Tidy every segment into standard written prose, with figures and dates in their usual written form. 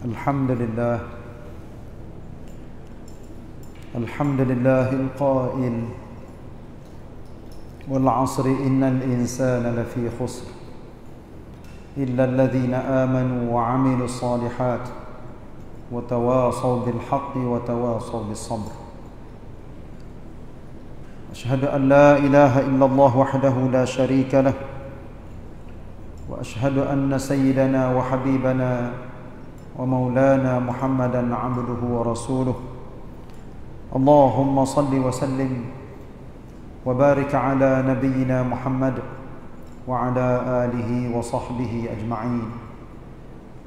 الحمد لله القائل والعصر إن الإنسان لفي خسر إلا الذين آمنوا وعملوا الصالحات وتواصوا بالحق وتواصوا بالصبر أشهد أن لا إله إلا الله وحده لا شريك له وأشهد أن سيدنا وحبيبنا ومولانا محمدا عبده ورسوله اللهم صل وسلم وبارك على نبينا محمد وعلى آله وصحبه أجمعين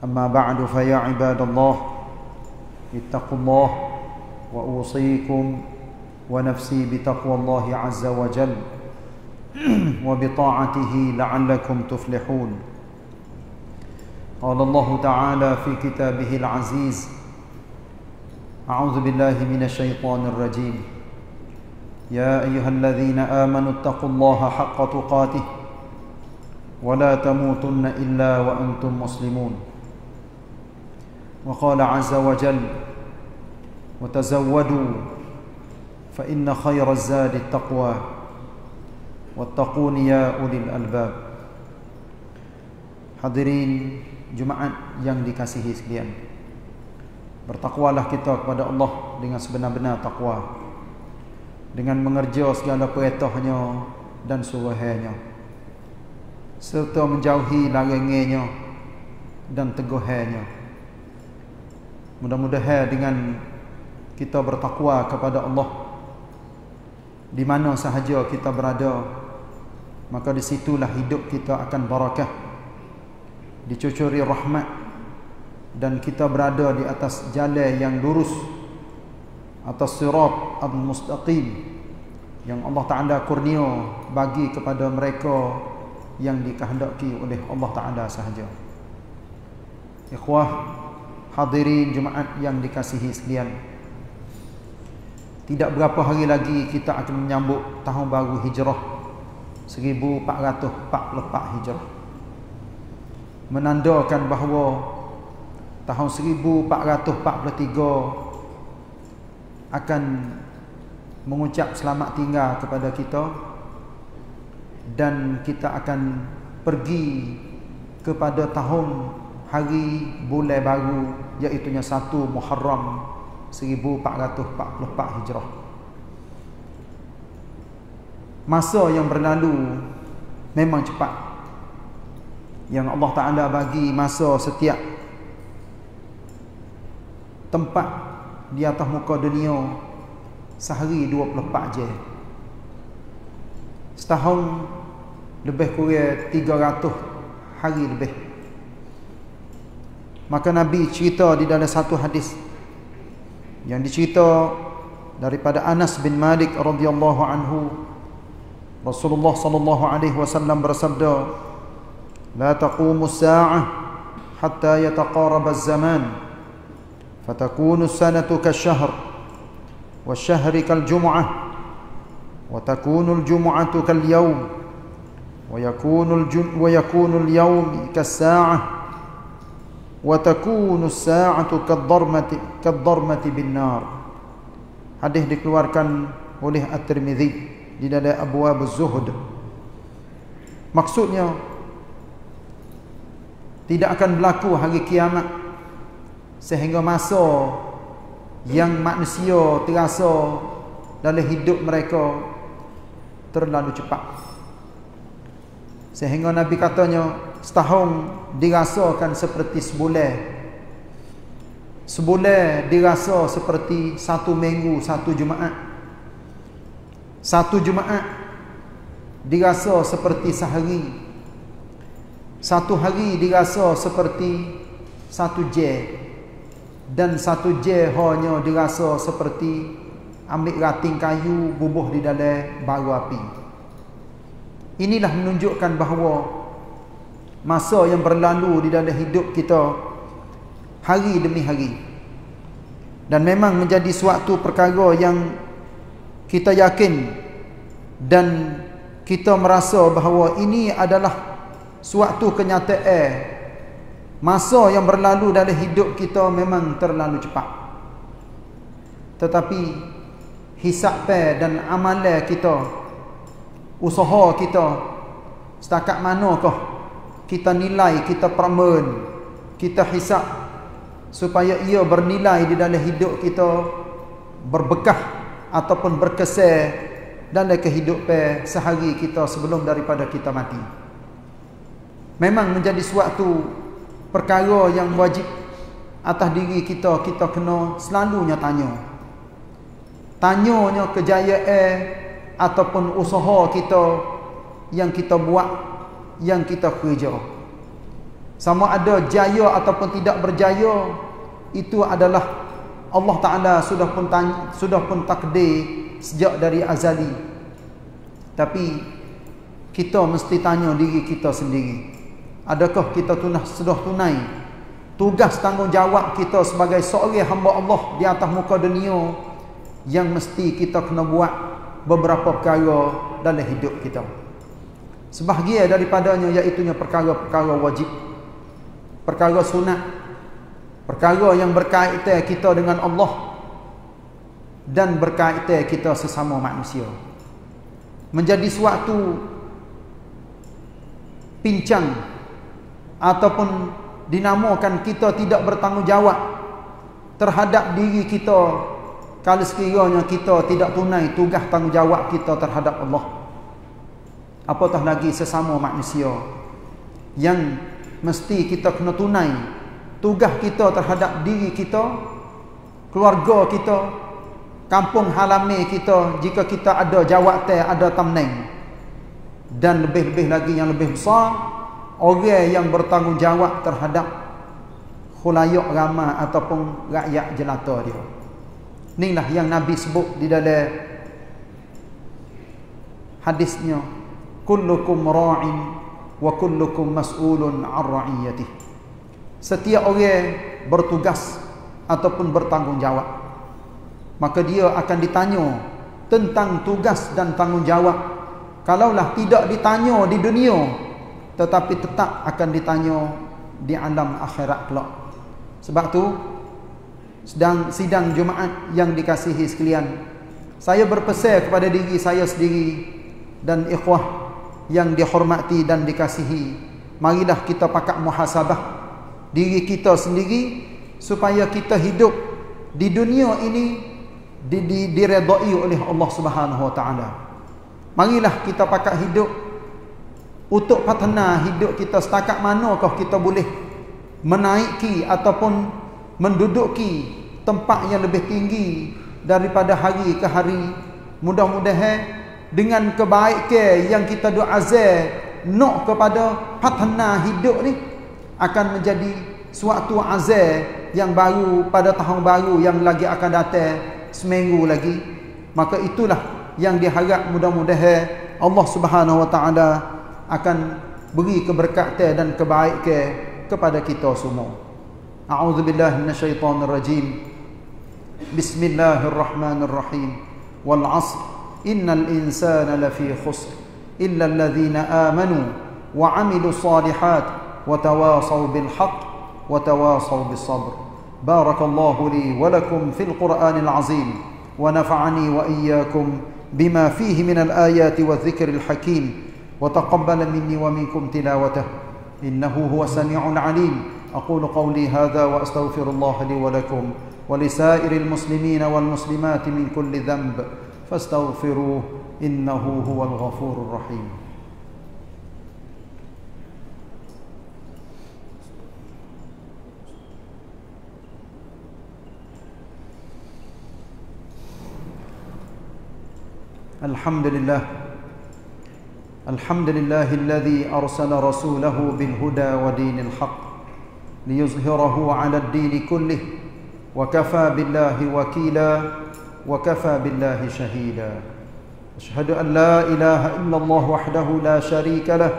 أما بعد فيا عباد الله اتقوا الله وأوصيكم ونفسي بتقوى الله عز وجل وبطاعته لعلكم تفلحون قال الله تعالى في كتابه العزيز أعوذ بالله من الشيطان الرجيم يا أيها الذين آمنوا اتقوا الله حق تقاته ولا تموتن إلا وأنتم مسلمون وقال عز وجل وتزودوا فإن خير الزاد التقوى واتقون يا أولي الألباب. Hadirin Jumaat yang dikasihi sekalian, bertakwalah kita kepada Allah dengan sebenar-benar takwa, dengan mengerja segala perintahnya dan suruhannya, serta menjauhi larangannya dan teguhannya. Mudah-mudahan dengan kita bertakwa kepada Allah di mana sahaja kita berada, maka di situlah hidup kita akan barakah, dicucuri rahmat, dan kita berada di atas jalan yang lurus, atas sirat al-mustaqim yang Allah Ta'ala kurnia bagi kepada mereka yang dikehendaki oleh Allah Ta'ala sahaja. Ikhwah hadirin Jumaat yang dikasihi sekalian, tidak berapa hari lagi kita akan menyambut tahun baru hijrah 1444 hijrah, menandakan bahawa tahun 1443 akan mengucap selamat tinggal kepada kita, dan kita akan pergi kepada tahun hari bulan baru, iaitunya 1 Muharram 1444 Hijrah. Masa yang berlalu memang cepat, yang Allah Ta'ala bagi masa setiap tempat di atas muka dunia sehari 24 je. Setahun lebih kurang 300 hari lebih. Maka Nabi cerita di dalam satu hadis yang dicerita daripada Anas bin Malik radhiyallahu anhu, Rasulullah sallallahu alaihi wasallam bersabda, la taqumu as-sa'ah hatta yataqaraba az-zaman fatakunu as-sanatu kash-shahr wash-shahru kal-jum'ah wa takunu al-jum'atu kal-yawm wa yakunu al-yawm kas-sa'ah wa takunu as-sa'atu kad-dharmati bin-nar. Hadis dikeluarkan oleh At-Tirmizi di dalam Abwab Az-Zuhd. Maksudnya tidak akan berlaku hari kiamat sehingga masa yang manusia terasa dalam hidup mereka terlalu cepat. Sehingga Nabi katanya setahun dirasakan seperti sebulan, sebulan dirasa seperti satu minggu, satu Jumaat, satu Jumaat dirasa seperti sehari, satu hari dirasa seperti satu jam, dan satu jam hanya dirasa seperti ambil rating kayu bubuh di dalam bara api. Inilah menunjukkan bahawa masa yang berlalu di dalam hidup kita hari demi hari, dan memang menjadi suatu perkara yang kita yakin dan kita merasa bahawa ini adalah suatu kenyataan Masa yang berlalu dalam hidup kita memang terlalu cepat. Tetapi hisab dan amalan kita, usaha kita, setakat manakah kita nilai, kita permen, kita hisab supaya ia bernilai di dalam hidup kita, berbekah ataupun berkesan dalam kehidupan sehari kita sebelum daripada kita mati. Memang menjadi suatu perkara yang wajib atas diri kita, kita kena selalunya tanyanya kejayaan ataupun usaha kita yang kita buat, yang kita kerja. Sama ada jaya ataupun tidak berjaya, itu adalah Allah Ta'ala sudah pun takdir sejak dari azali. Tapi kita mesti tanya diri kita sendiri, adakah kita sudah tunai tugas tanggungjawab kita sebagai seorang hamba Allah di atas muka dunia yang mesti kita kena buat beberapa perkara dalam hidup kita. Sebahagian daripadanya iaitunya perkara-perkara wajib, perkara sunat, perkara yang berkaitan kita dengan Allah dan berkaitan kita sesama manusia. Menjadi suatu pincang ataupun dinamakan kita tidak bertanggungjawab terhadap diri kita kalau sekiranya kita tidak tunai tugas tanggungjawab kita terhadap Allah, apatah lagi sesama manusia yang mesti kita kena tunai tugas kita terhadap diri kita, keluarga kita, kampung halaman kita jika kita ada jawatan, ada tamneng, dan lebih-lebih lagi yang lebih besar, orang yang bertanggungjawab terhadap khalayak ramai ataupun rakyat jelata dia. Inilah yang Nabi sebut di dalam hadisnya, kullukum ra'in wa kullukum mas'ulun 'an ra'iyatih. Setiap orang bertugas ataupun bertanggungjawab, maka dia akan ditanya tentang tugas dan tanggungjawab. Kalaulah tidak ditanya di dunia, tetapi tetap akan ditanya di alam akhirat kelak. Sebab tu sidang Jumaat yang dikasihi sekalian, saya berpesan kepada diri saya sendiri dan ikhwah yang dihormati dan dikasihi, marilah kita pakat muhasabah diri kita sendiri supaya kita hidup di dunia ini diredai oleh Allah Subhanahu Wa Taala. Marilah kita pakat hidup untuk patna hidup kita, setakat manakah kita boleh menaiki ataupun menduduki tempat yang lebih tinggi daripada hari ke hari. Mudah-mudahan dengan kebaikan yang kita doa azal nak kepada patna hidup ni akan menjadi suatu azal yang baru pada tahun baru yang lagi akan datang seminggu lagi. Maka itulah yang diharap, mudah-mudahan Allah Subhanahu Wa Taala akan beri keberkatan dan kebaikan kepada kita semua. A'udzubillahi minasyaitonirrajim. Bismillahirrahmanirrahim. Wal 'asr, innal insana lafi khusr illa alladhina amanu wa 'amilus salihati wa tawasaw bil haqq wa tawasaw bis sabr. Barakallahu li wa lakum fil Qur'anil 'azim wa nafa'ani wa iyyakum bima fihi minal ayati wadh-dhikril hakim. وتقبل مني ومنكم تلاوته إنه هو السميع العليم أقول قولي هذا وأستغفر الله لي ولكم ولسائر المسلمين والمسلمات من كل ذنب فاستغفروه إنه هو الغفور الرحيم. الحمد لله الحمد لله الذي أرسل رسوله بالهدى ودين الحق ليظهره على الدين كله وكفى بالله وكيلا وكفى بالله شهيدا أشهد أن لا إله إلا الله وحده لا شريك له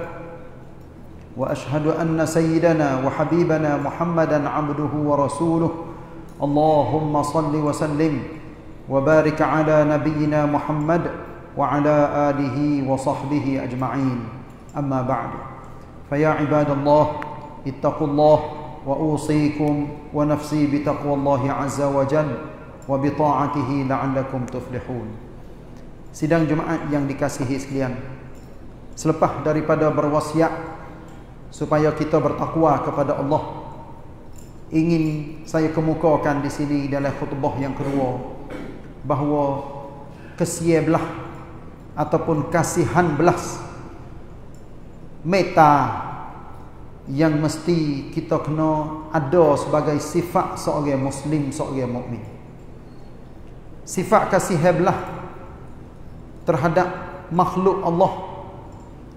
وأشهد أن سيدنا وحبيبنا محمدا عبده ورسوله اللهم صل وسلم وبارك على نبينا محمد وعلى آله وصحبه أجمعين أما بعد فيا عباد الله اتقوا الله وأوصيكم ونفسي بتقوى الله عز وجل وبطاعته لعلكم تفلحون. Sidang Jumaat yang dikasihi sekalian, selepas daripada berwasiat supaya kita bertakwa kepada Allah, ingin saya kemukakan di sini dalam khutbah yang kedua bahawa kasihan belah ataupun kasihan belas meta yang mesti kita kena ada sebagai sifat seorang muslim, seorang mukmin. Sifat kasih belah terhadap makhluk Allah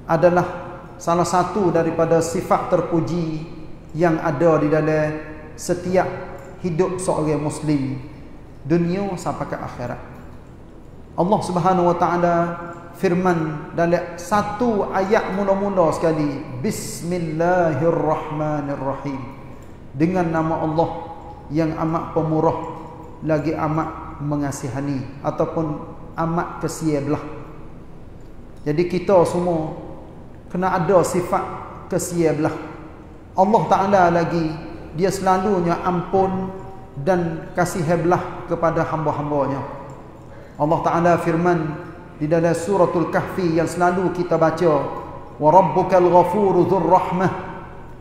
adalah salah satu daripada sifat terpuji yang ada di dalam setiap hidup seorang muslim, dunia sampai ke akhirat. Allah Subhanahu wa taala firman dalam satu ayat mula-mula sekali, Bismillahirrahmanirrahim, dengan nama Allah yang amat pemurah lagi amat mengasihani ataupun amat kasihan belah. Jadi kita semua kena ada sifat kasihan belah. Allah Ta'ala lagi dia selalunya ampun dan kasihan belah kepada hamba-hambanya. Allah Ta'ala firman di dalam suratul Kahfi yang selalu kita baca, wa rabbukal ghafuru dzur rahmah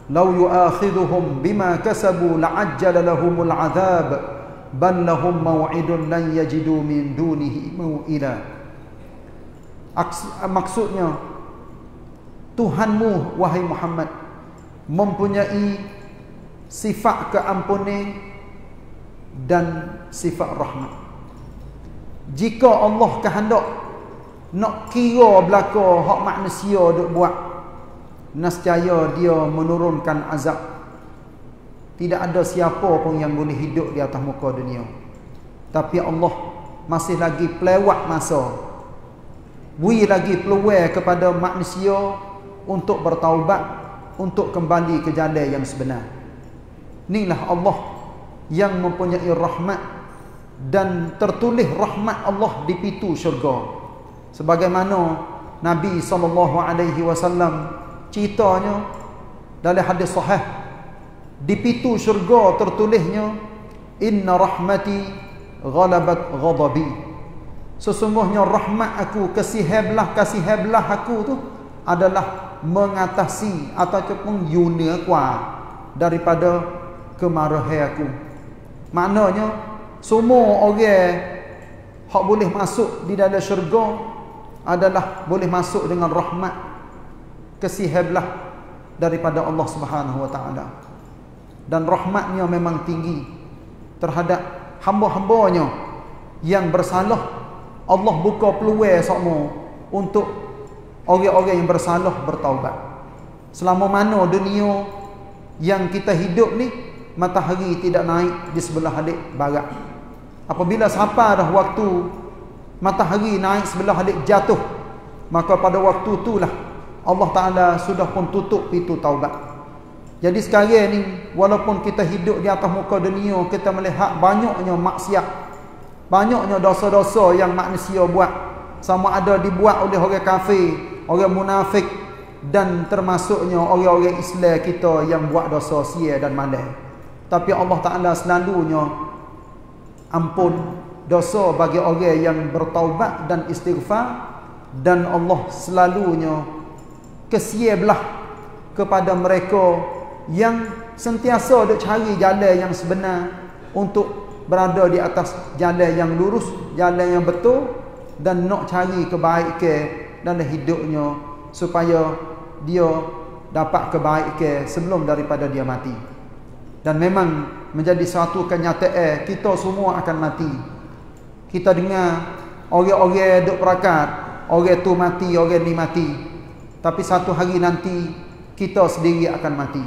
law yu'akhidhuhum bima kasabu la'ajjala lahumul adzab bal lahum mau'idun lan yajidu min dunihi mau'ila. Maksudnya Tuhanmu wahai Muhammad mempunyai sifat keampunan dan sifat rahmat. Jika Allah kehendak nak kira belaka hak manusia duk buat, nescaya dia menurunkan azab. Tidak ada siapa pun yang boleh hidup di atas muka dunia. Tapi Allah masih lagi pelewat masa, beri lagi peluang kepada manusia untuk bertaubat, untuk kembali ke jalan yang sebenar. Inilah Allah yang mempunyai rahmat, dan tertulis rahmat Allah di pintu syurga. Sebagaimana Nabi SAW ceritanya dalam hadis sahih, di pintu syurga tertulisnya, inna rahmati ghalabat ghadabi, sesungguhnya rahmat aku, kasih heblah aku tu adalah mengatasi ataupun yuna kuat daripada kemarahan aku. Maknanya semua orang hak boleh masuk di dalam syurga adalah boleh masuk dengan rahmat, kasih belah daripada Allah Subhanahu wa taala. Dan rahmatnya memang tinggi terhadap hamba-hambanya yang bersalah. Allah buka peluang semua untuk orang-orang yang bersalah bertaubat. Selama mana dunia yang kita hidup ni matahari tidak naik di sebelah halik barat, apabila sampai dah waktu matahari naik sebelah halik jatuh, maka pada waktu itulah Allah Ta'ala sudah pun tutup pintu taubat. Jadi sekarang ni walaupun kita hidup di atas muka dunia, kita melihat banyaknya maksiat, banyaknya dosa-dosa yang manusia buat, sama ada dibuat oleh orang kafir, orang munafik, dan termasuknya orang-orang Islam kita yang buat dosa sia dan malas. Tapi Allah Ta'ala selalunya ampun dosa bagi orang yang bertaubat dan istighfar, dan Allah selalunya kasihan belah kepada mereka yang sentiasa duk cari jalan yang sebenar untuk berada di atas jalan yang lurus, jalan yang betul, dan nak cari kebaikan dalam hidupnya supaya dia dapat kebaikan sebelum daripada dia mati. Dan memang menjadi suatu kenyataan kita semua akan mati. Kita dengar orang-orang duk perakat, orang tu mati, orang ni mati. Tapi satu hari nanti kita sendiri akan mati.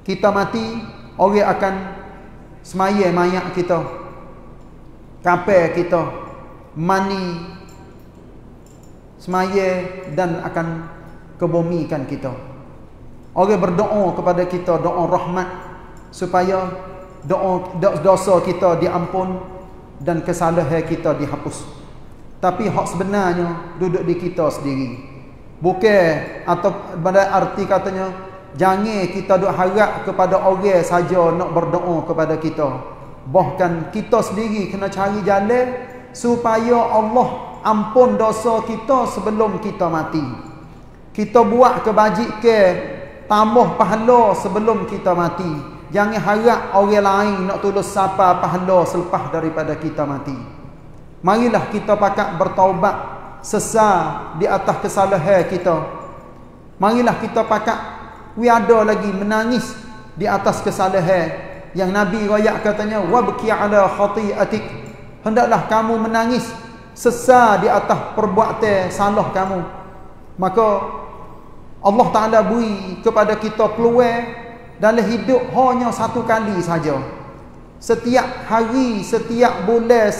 Kita mati, orang akan semaya mayat kita, kapal kita, mani semaya, dan akan kebumikan kita. Orang berdoa kepada kita, doa rahmat, supaya dosa kita diampun dan kesalahan kita dihapus. Tapi hak sebenarnya duduk di kita sendiri. Bukan atau pada arti katanya Jangan kita duk harap kepada orang saja nak berdoa kepada kita. Bahkan kita sendiri kena cari jalan supaya Allah ampun dosa kita sebelum kita mati. Kita buat kebajikan tambah pahala sebelum kita mati. Jangan harap orang lain nak tulis sapa pahala selepas daripada kita mati. Marilah kita pakat bertaubat sesal di atas kesalahan kita. Marilah kita pakat we ada lagi menangis di atas kesalahan yang Nabi royak katanya wabki ala khati'atik, hendaklah kamu menangis sesal di atas perbuatan salah kamu. Maka Allah Taala beri kepada kita peluang dalam hidup hanya satu kali saja. Setiap hari, setiap bulan,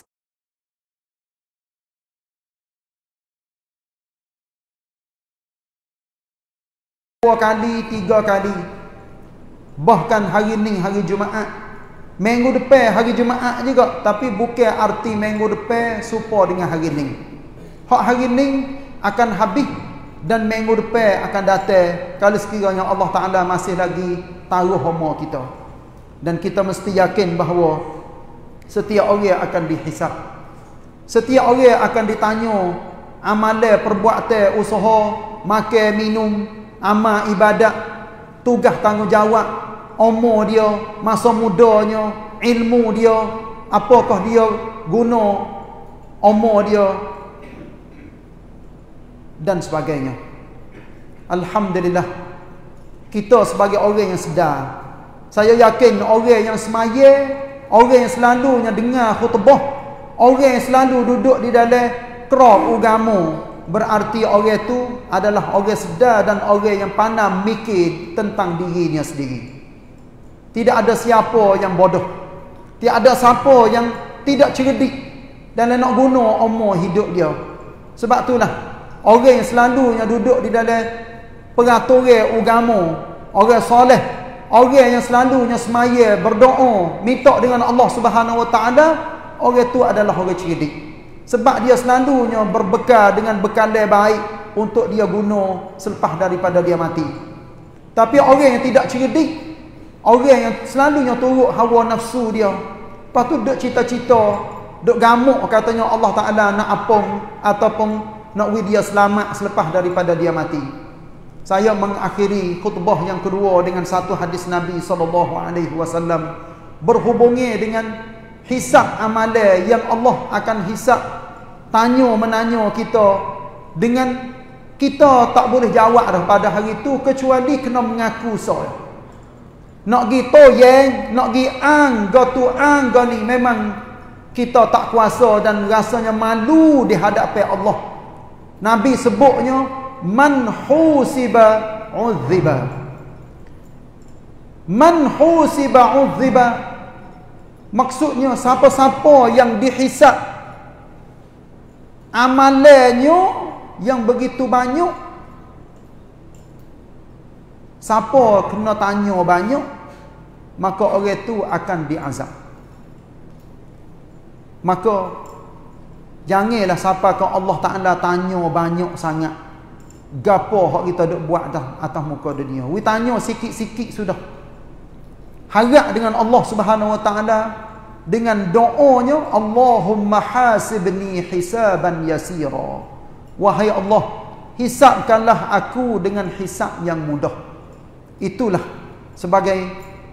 dua kali, tiga kali. Bahkan hari ni hari Jumaat, minggu depan hari Jumaat juga. Tapi bukan arti minggu depan serupa dengan hari ni. Hak hari ni akan habis dan minggu depan akan datang kalau sekiranya Allah Ta'ala masih lagi taruh umur kita. Dan kita mesti yakin bahawa setiap orang akan dihisap, setiap orang akan ditanya amalan, perbuatan, usaha, makan, minum, amal ibadat, tugas tanggungjawab, umur dia, masa mudanya, ilmu dia, apakah dia guna umur dia dan sebagainya. Alhamdulillah, kita sebagai orang yang sedar, saya yakin orang yang semaya, orang yang selalunya dengar khutbah, orang yang selalu duduk di dalam kerap agama, berarti orang itu adalah orang sedar dan orang yang pandai mikir tentang dirinya sendiri. Tidak ada siapa yang bodoh, tidak ada siapa yang tidak cerdik dan nak guna umur hidup dia. Sebab itulah orang yang selalunya duduk di dalam peraturan agama, orang soleh, orang yang selalunya semaya, berdoa, minta dengan Allah Subhanahu Wa Taala, orang itu adalah orang cerdik. Sebab dia selalunya berbekal dengan bekalan baik untuk dia guna selepas daripada dia mati. Tapi orang yang tidak cerdik, orang yang selalunya turut hawa nafsu dia, lepas tu duk cita-cita, duk gamuk katanya Allah Ta'ala nak apung ataupun nak we dia selamat selepas daripada dia mati. Saya mengakhiri khutbah yang kedua dengan satu hadis Nabi SAW berhubungi dengan hisab amalan yang Allah akan hisab, tanya menanya kita dengan kita tak boleh jawab dah pada hari tu kecuali kena mengaku soal. Nak gi to yang, nak gi ang, go tu ang go ni memang kita tak kuasa dan rasanya malu di hadapan Allah. Nabi sebutnya man husiba uziba. Man husiba uziba. Maksudnya siapa-siapa yang dihisab amalannya yang begitu banyak, siapa kena tanya banyak, maka orang itu akan diazab. Maka janganlah siapa ke Allah Ta'ala tanya banyak sangat. Gapo hak kita duk buat dah atas muka dunia, we tanya sikit-sikit sudah. Harap dengan Allah Subhanahu Wa Ta'ala dengan doanya, Allahumma hasibni hisaban yasira, wahai Allah, hisabkanlah aku dengan hisab yang mudah. Itulah sebagai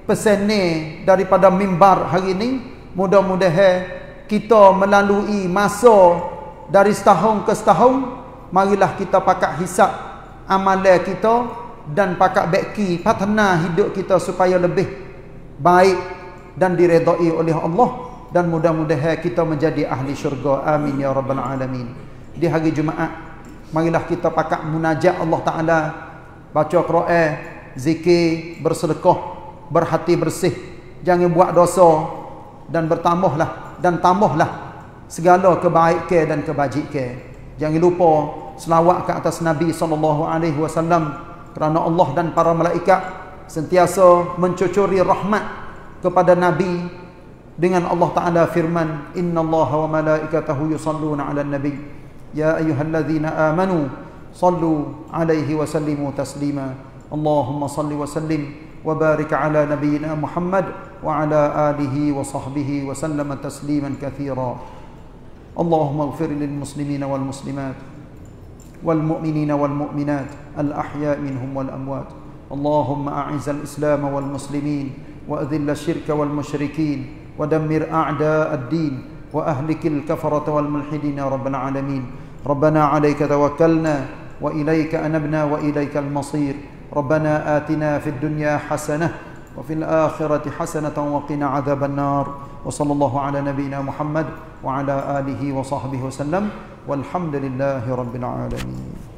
pesanan daripada mimbar hari ini. Mudah-mudahan kita melalui masa dari setahun ke setahun, marilah kita pakat hisab amalan kita dan pakat beki patna hidup kita supaya lebih baik dan diredai oleh Allah, dan mudah-mudahan kita menjadi ahli syurga. Amin ya rabbal alamin. Di hari Jumaat marilah kita pakat munajat Allah Taala, baca Quran, zikir, bersedekah, berhati bersih, jangan buat dosa, dan tambahlah segala kebaikan dan kebajikan. Jangan lupa selawat ke atas Nabi SAW, kerana Allah dan para malaikat sentiasa mencucuri rahmat kepada Nabi dengan Allah Ta'ala firman, innallaha wa malaikatahu yusalluna 'alan nabiy ya ayyuhallazina amanu sallu 'alaihi wa sallimu taslima. Allahumma salli wa sallim wa barik ala nabiyyina Muhammad wa ala alihi wa sahbihi wa sallama tasliman katsira. Allahumma ighfir lil muslimina wal muslimat wal mu'minina wal mu'minat al ahya' minhum wal amwat. Allahumma a'iz al islam wal muslimin wa adhill asyirka wal musyrikin wa dammir a'da' ad-din wa ahlikil kafarata wal mulhidina rabbil alamin. Rabbana 'alaika tawakkalna وإليك أنبنا وإليك المصير ربنا آتنا في الدنيا حسنة وفي الآخرة حسنة وقنا عذاب النار وصلى الله على نبينا محمد وعلى آله وصحبه وسلم والحمد لله رب العالمين.